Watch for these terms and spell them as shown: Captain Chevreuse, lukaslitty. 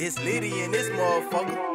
It's Litty in this motherfucker.